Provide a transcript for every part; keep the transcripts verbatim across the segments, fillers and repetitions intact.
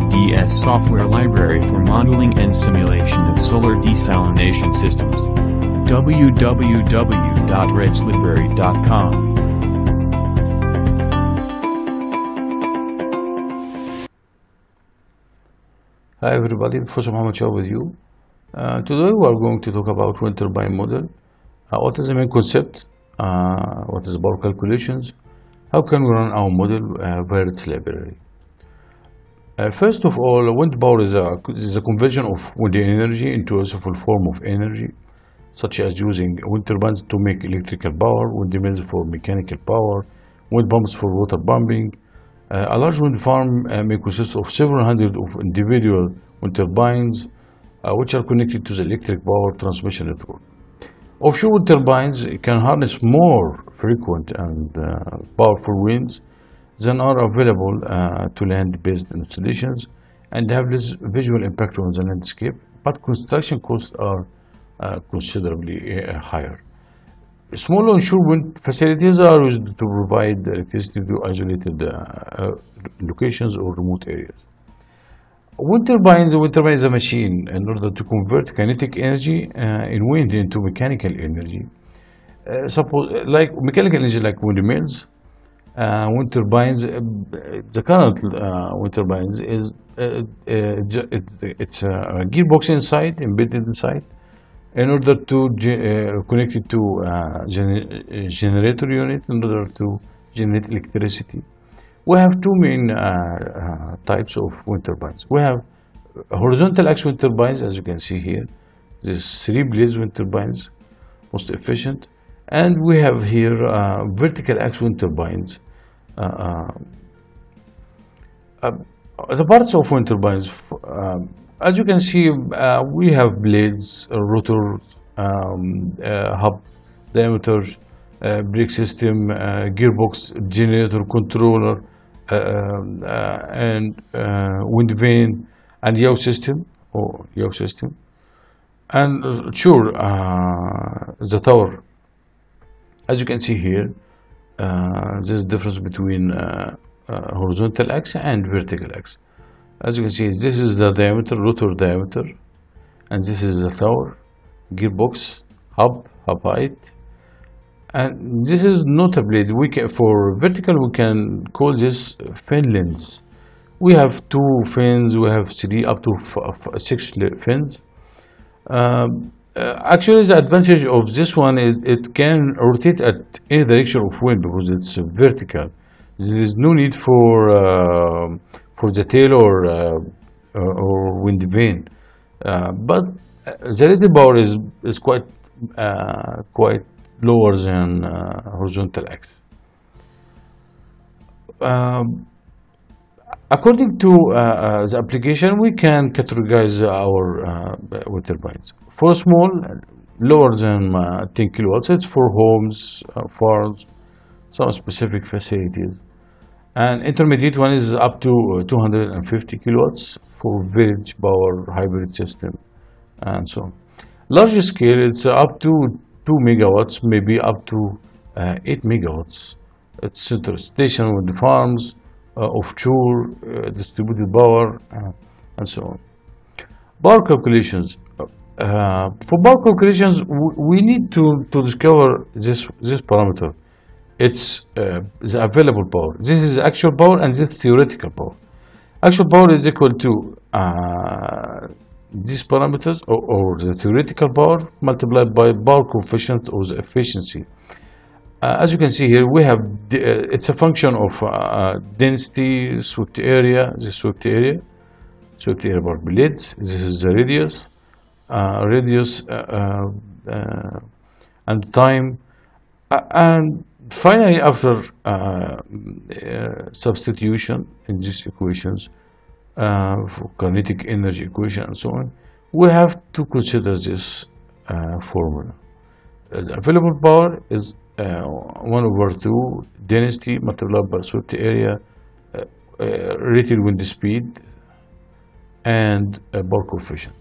R P Ds software library for modeling and simulation of solar desalination systems. w w w dot reds library dot com Hi everybody, Professor Muhammad Shah with you. Uh, today we are going to talk about wind turbine model. Uh, what is the main concept? Uh, what is the power calculations? How can we run our model uh, via its library? Uh, first of all, wind power is a, is a conversion of wind energy into a useful form of energy, such as using wind turbines to make electrical power, wind mills for mechanical power, wind pumps for water pumping. Uh, a large wind farm uh, may consist of several hundred of individual wind turbines, uh, which are connected to the electric power transmission network. Offshore wind turbines can harness more frequent and uh, powerful winds than are available uh, to land-based installations and have less visual impact on the landscape, but construction costs are uh, considerably uh, higher. Small onshore wind facilities are used to provide electricity to isolated uh, uh, locations or remote areas. Wind turbines, wind turbine is a machine in order to convert kinetic energy uh, in wind into mechanical energy. Uh, suppose, like mechanical energy, like windmills, uh, wind turbines. Uh, the current uh, wind turbines is uh, uh, it, it's a gearbox inside, embedded inside, in order to uh, connect it to uh, gener generator unit in order to generate electricity. We have two main uh, uh, types of wind turbines. We have horizontal axis wind turbines, as you can see here. There's three blades wind turbines, most efficient. And we have here uh, vertical axis wind turbines. Uh, uh, uh, the parts of wind turbines, uh, as you can see, uh, we have blades, uh, rotors, um, uh, hub diameters, Uh, brake system, uh, gearbox, generator, controller, uh, uh, and uh, wind vane, and yaw system or yaw system, and uh, sure uh, the tower. As you can see here, uh, there's a difference between uh, uh, horizontal axis and vertical axis. As you can see, this is the diameter, rotor diameter, and this is the tower, gearbox, hub, hub height. And this is not a blade. We can, for vertical, we can call this fin lens. We have two fins, we have three, up to f six fins. Um, uh, actually, the advantage of this one is it can rotate at any direction of wind because it's vertical. There is no need for uh, for the tail or uh, or wind vane. Uh, but the rated power is is quite uh, quite. lower than uh, horizontal axis. Um, according to uh, uh, the application, we can categorize our uh, wind turbines. For small, lower than uh, ten kilowatts, it's for homes, uh, farms, some specific facilities. And intermediate one is up to two hundred fifty kilowatts for village power, hybrid system, and so on. Larger scale, it's up to two megawatts, maybe up to uh, eight megawatts. It's interstation with the farms, uh, offshore, uh, distributed power, uh, and so on. Power calculations. Uh, for power calculations, we need to, to discover this, this parameter. It's uh, the available power. This is actual power and this is theoretical power. Actual power is equal to uh, these parameters or, or the theoretical power multiplied by power coefficient or the efficiency. Uh, as you can see here, we have the, uh, it's a function of uh, density, swept area, the swept area, swept area per blade. This is the radius, uh, radius, uh, uh, and time, uh, and finally after uh, uh, substitution in these equations. Uh, for kinetic energy equation and so on, we have to consider this uh, formula. Uh, the available power is uh, one over two density multiplied by swept area, uh, uh, rated wind speed, and uh, power coefficient.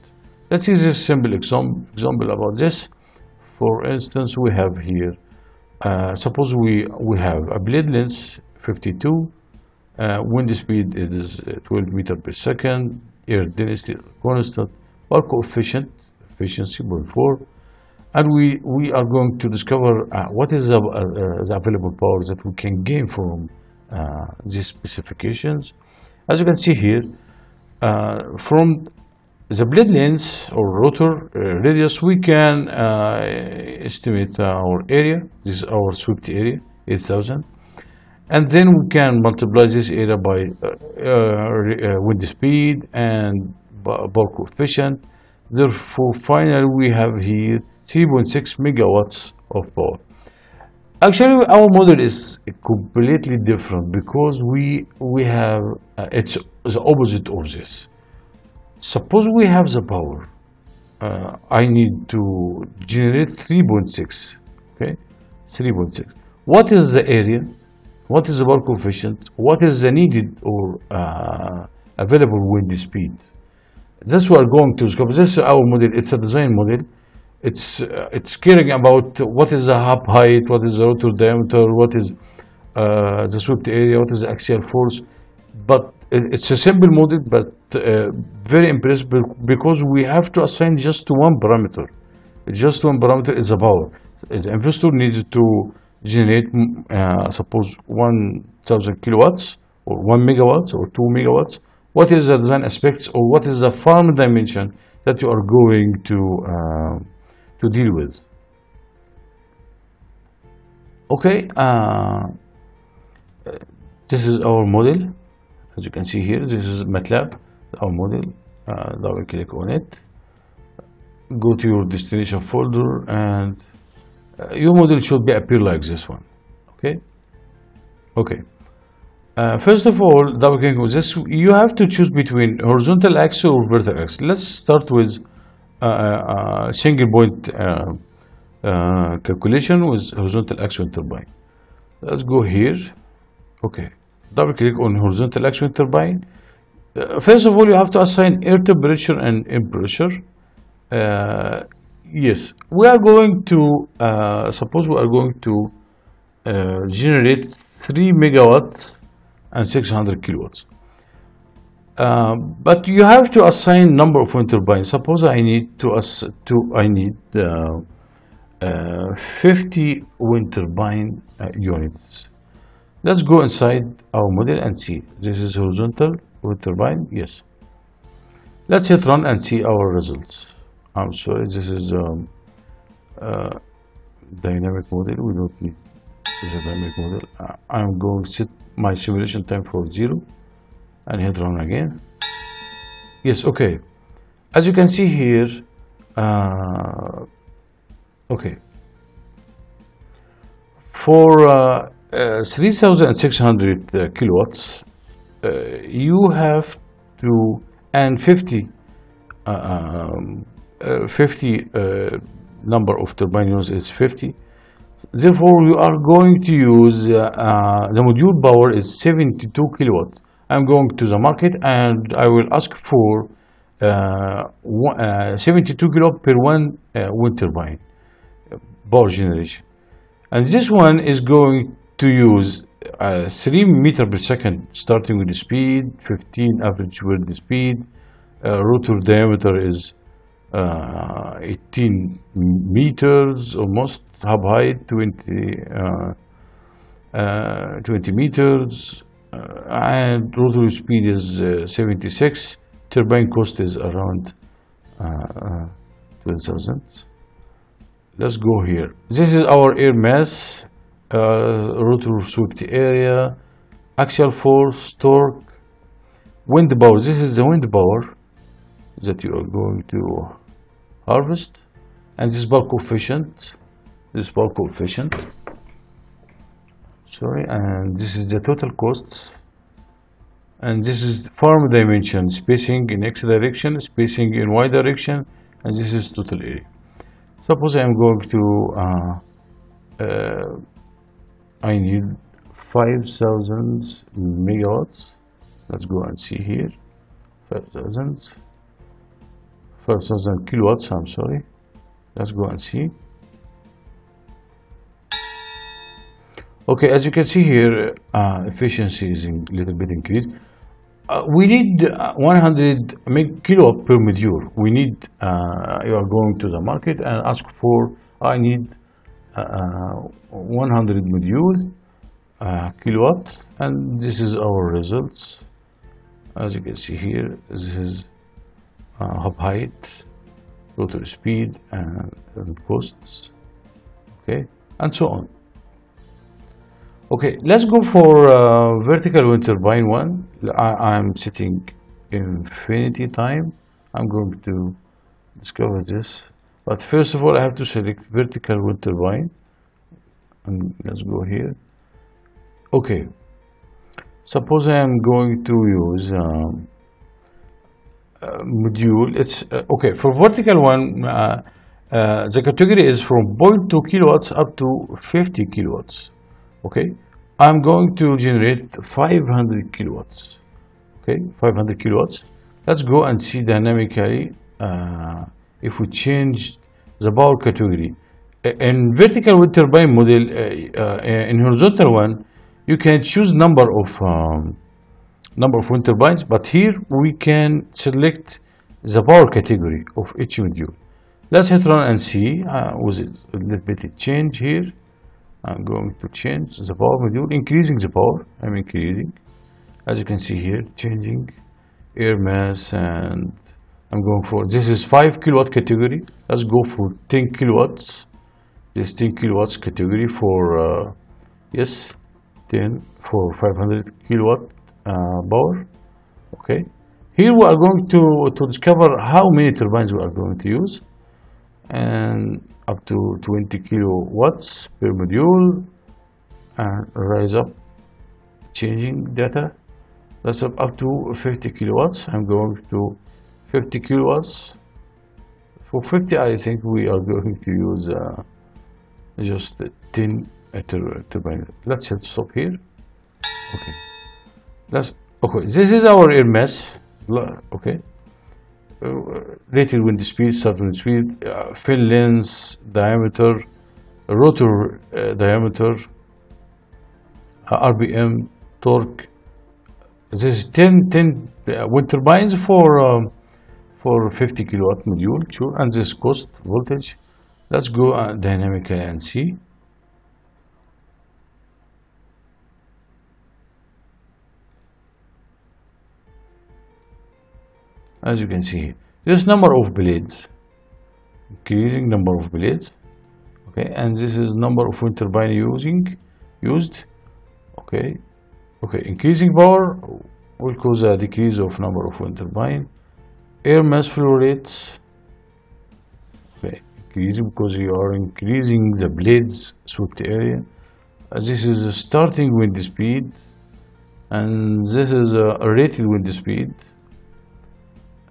Let's use a simple exam example about this. For instance, we have here, uh, suppose we, we have a blade length fifty-two, Uh, wind speed it is twelve meters per second. Air density constant. Or coefficient efficiency zero point four. And we we are going to discover uh, what is the, uh, the available power that we can gain from uh, these specifications. As you can see here, uh, from the blade length or rotor uh, radius, we can uh, estimate our area. This is our swept area, eight thousand, and then we can multiply this area by uh, uh, wind speed and bulk coefficient. Therefore, finally, we have here three point six megawatts of power. Actually, our model is completely different because we we have uh, it's the opposite of this. Suppose we have the power. Uh, I need to generate three point six. Okay, three point six. What is the area? What is the bulk coefficient? What is the needed or uh, available wind speed? That's what we're going to discover. This is our model. It's a design model. It's uh, it's caring about what is the hub height, what is the rotor diameter, what is uh, the swept area, what is the axial force. But it's a simple model, but uh, very impressive because we have to assign just one parameter. Just one parameter is the power. The investor needs to generate, uh, suppose, one thousand kilowatts or one megawatt or two megawatts. What is the design aspects or what is the farm dimension that you are going to uh, to deal with? Okay, uh, this is our model. As you can see here, this is MATLAB, our model. Uh, double click on it, go to your destination folder, and uh, your model should be appear like this one. Okay, okay. Uh, first of all, double click on this. You have to choose between horizontal axis or vertical axis. Let's start with Uh, uh, single point uh, uh, calculation with horizontal axis wind turbine. Let's go here. Okay, double click on horizontal axis wind turbine. Uh, first of all, you have to assign air temperature and air pressure. Uh, yes, we are going to uh, suppose we are going to uh, generate three megawatts and six hundred kilowatts. Uh, but you have to assign number of wind turbines. Suppose I need to ass to I need uh, uh, fifty wind turbine uh, units. Let's go inside our model and see. This is horizontal wind turbine. Yes. Let's hit run and see our results. I'm sorry, this is um, uh, dynamic model. We don't need the dynamic model. I'm going to set my simulation time for zero. And hit run again. Yes, okay. As you can see here, uh, okay. For uh, uh, three thousand six hundred uh, kilowatts, uh, you have to, and fifty, uh, um, uh, fifty uh, number of turbine units is fifty. Therefore, you are going to use uh, uh, the module power is seventy-two kilowatts. I'm going to the market and I will ask for uh, one, uh, seventy-two kilowatt per one uh, wind turbine uh, power generation. And this one is going to use uh, three meters per second starting with the speed, fifteen average with the speed, uh, rotor diameter is uh, eighteen meters almost, hub height twenty meters. Uh, and rotor speed is uh, seventy-six. Turbine cost is around uh, uh, twelve thousand. Let's go here. This is our air mass, uh, rotor swept area, axial force, torque, wind power. This is the wind power that you are going to harvest, and this bulk coefficient. This bulk coefficient. Sorry, and this is the total cost, and this is farm dimension, spacing in X direction, spacing in Y direction, and this is total area. Suppose I am going to, uh, uh, I need five thousand megawatts. Let's go and see here, five thousand kilowatts. I'm sorry. Let's go and see. Okay, as you can see here, uh, efficiency is a little bit increased. Uh, we need one hundred kilo per module. We need, uh, you are going to the market and ask for, I need uh, one hundred module uh, kilowatts, and this is our results. As you can see here, this is uh, hub height, total speed, and, and costs, okay, and so on. Okay, let's go for uh, vertical wind turbine one. I, I'm setting infinity time. I'm going to discover this, but first of all I have to select vertical wind turbine, and let's go here. Okay, suppose I am going to use um, a module. It's uh, okay for vertical one. Uh, uh, the category is from zero point two kilowatts up to fifty kilowatts. Okay, I'm going to generate five hundred kilowatts. Okay, five hundred kilowatts. Let's go and see dynamically uh, if we change the power category. In vertical wind turbine model, uh, uh, in horizontal one, you can choose number of um, number of wind turbines, but here we can select the power category of each module. Let's hit run and see. Uh, was it a little bit change here? I'm going to change the power module, increasing the power. I'm increasing, as you can see here, changing air mass, and I'm going for, this is five kilowatt category. Let's go for ten kilowatts. This ten kilowatts category for, uh, yes, ten for five hundred kilowatt uh, power. Okay, here we are going to, to discover how many turbines we are going to use, and up to twenty kilowatts per module, and rise up, changing data. That's up, up to fifty kilowatts. I'm going to fifty kilowatts. For fifty, I think we are going to use uh, just ten turbine. Let's hit stop here. Okay, that's okay. This is our air mass. Okay. Uh, rated wind speed, subwind speed, uh, fin length, diameter, rotor uh, diameter, uh, R P M, torque. This is ten, ten uh, wind turbines for um, for fifty kilowatt module, sure. And this cost voltage. Let's go uh, dynamically and see. As you can see, this number of blades, increasing number of blades, okay, and this is number of wind turbine using, used, okay, okay, increasing power will cause a decrease of number of wind turbine, air mass flow rates, okay, increasing because you are increasing the blades swept area. Uh, this is a starting wind speed, and this is a rated wind speed.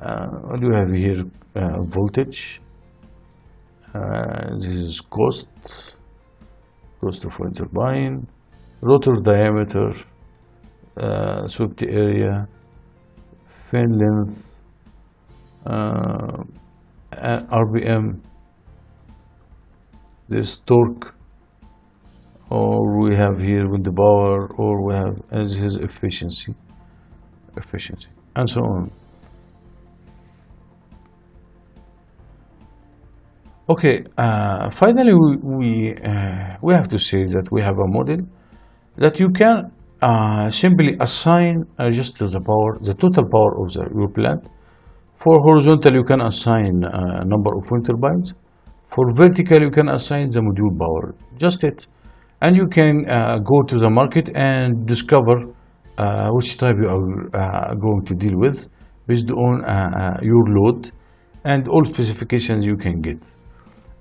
Uh, what do we have here? Uh, voltage. Uh, this is cost, cost of wind turbine, rotor diameter, uh, swept area, fin length, uh, and R P M. This torque, or we have here with the power, or we have as his efficiency, efficiency, and so on. Okay, uh, finally we we, uh, we have to say that we have a model that you can uh, simply assign uh, just the power, the total power of the, your plant. For horizontal you can assign a uh, number of wind turbines. For vertical you can assign the module power, just it, and you can uh, go to the market and discover uh, which type you are uh, going to deal with based on uh, uh, your load and all specifications you can get.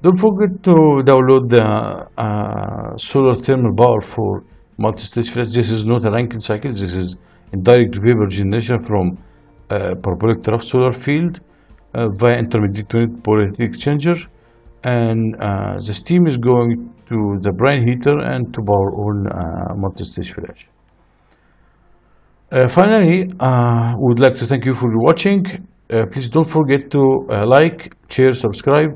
Don't forget to download the uh, solar thermal power for multi-stage flash. This is not a Rankine cycle. This is indirect vapor generation from uh, parabolic trough solar field uh, via intermediate unit polarity exchanger, and uh, the steam is going to the brine heater and to power on uh, multi-stage flash. Uh, finally, uh, we would like to thank you for watching. Uh, please don't forget to uh, like, share, subscribe.